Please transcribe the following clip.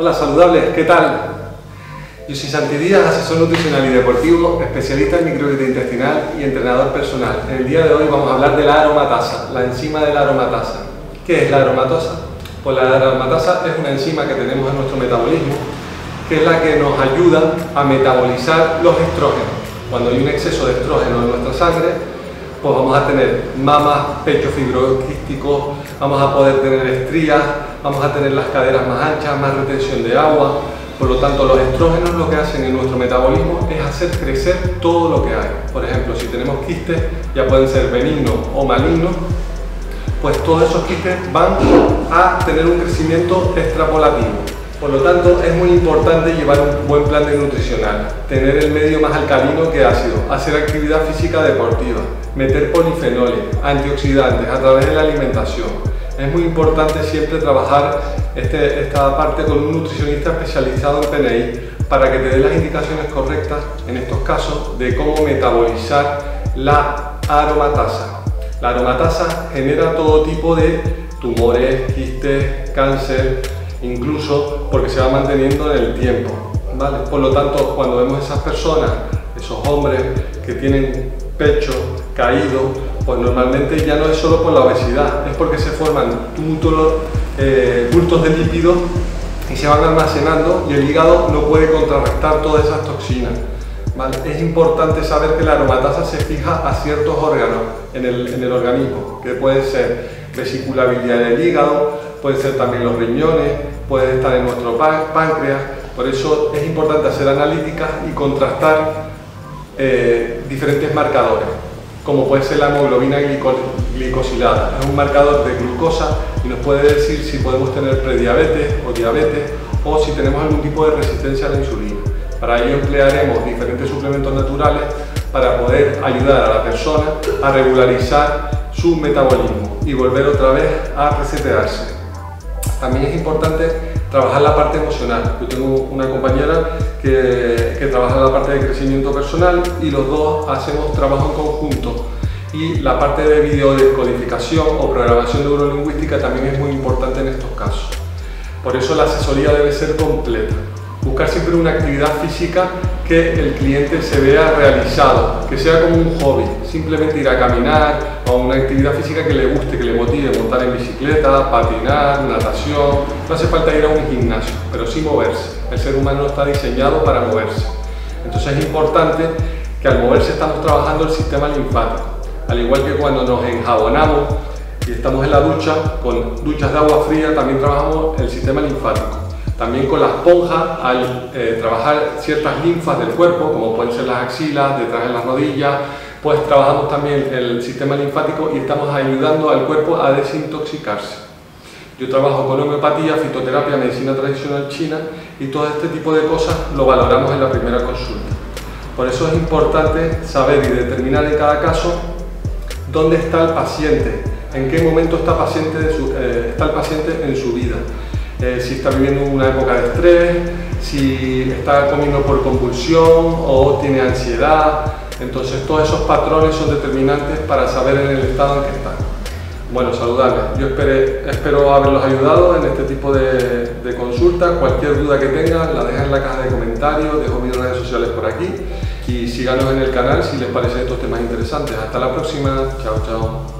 Hola saludables, ¿qué tal? Yo soy Santi Díaz, asesor nutricional y deportivo, especialista en microbiota intestinal y entrenador personal. En el día de hoy vamos a hablar de la aromatasa, la enzima de la aromatasa. ¿Qué es la aromatasa? Pues la aromatasa es una enzima que tenemos en nuestro metabolismo, que es la que nos ayuda a metabolizar los estrógenos. Cuando hay un exceso de estrógeno en nuestra sangre, pues vamos a tener mamas, pechos fibroquísticos, vamos a poder tener estrías, vamos a tener las caderas más anchas, más retención de agua. Por lo tanto, los estrógenos lo que hacen en nuestro metabolismo es hacer crecer todo lo que hay. Por ejemplo, si tenemos quistes, ya pueden ser benignos o malignos, pues todos esos quistes van a tener un crecimiento extrapolativo. Por lo tanto, es muy importante llevar un buen plan de nutricional, tener el medio más alcalino que ácido, hacer actividad física deportiva, meter polifenoles, antioxidantes a través de la alimentación. Es muy importante siempre trabajar esta parte con un nutricionista especializado en PNI para que te dé las indicaciones correctas, en estos casos, de cómo metabolizar la aromatasa. La aromatasa genera todo tipo de tumores, quistes, cáncer, incluso porque se va manteniendo en el tiempo, ¿vale? Por lo tanto, cuando vemos esas personas, esos hombres que tienen pecho caído, pues normalmente ya no es solo por la obesidad, es porque se forman bultos de lípidos y se van almacenando y el hígado no puede contrarrestar todas esas toxinas, ¿vale? Es importante saber que la aromatasa se fija a ciertos órganos en el organismo, que pueden ser vesícula biliar del hígado, pueden ser también los riñones, pueden estar en nuestro páncreas. Por eso es importante hacer analíticas y contrastar diferentes marcadores, como puede ser la hemoglobina glicosilada. Es un marcador de glucosa y nos puede decir si podemos tener prediabetes o diabetes o si tenemos algún tipo de resistencia a la insulina. Para ello emplearemos diferentes suplementos naturales para poder ayudar a la persona a regularizar su metabolismo y volver otra vez a resetearse. También es importante trabajar la parte emocional. Yo tengo una compañera que trabaja la parte de crecimiento personal y los dos hacemos trabajo en conjunto. Y la parte de videodescodificación o programación neurolingüística también es muy importante en estos casos. Por eso la asesoría debe ser completa. Buscar siempre una actividad física que el cliente se vea realizado, que sea como un hobby, simplemente ir a caminar o una actividad física que le guste, que le motive, montar en bicicleta, patinar, natación. No hace falta ir a un gimnasio, pero sí moverse. El ser humano está diseñado para moverse. Entonces es importante que al moverse estamos trabajando el sistema linfático. Al igual que cuando nos enjabonamos y estamos en la ducha, con duchas de agua fría también trabajamos el sistema linfático. También con la esponja, al trabajar ciertas linfas del cuerpo, como pueden ser las axilas, detrás de las rodillas, pues trabajamos también el sistema linfático y estamos ayudando al cuerpo a desintoxicarse. Yo trabajo con homeopatía, fitoterapia, medicina tradicional china y todo este tipo de cosas lo valoramos en la primera consulta. Por eso es importante saber y determinar en cada caso dónde está el paciente, en qué momento está el paciente en su vida. Si está viviendo una época de estrés, si está comiendo por compulsión o tiene ansiedad. Entonces todos esos patrones son determinantes para saber en el estado en que están. Bueno, saludables, yo espero haberlos ayudado en este tipo de consulta. Cualquier duda que tengan la dejan en la caja de comentarios, dejo mis redes sociales por aquí y síganos en el canal si les parecen estos temas interesantes. Hasta la próxima, chao chao.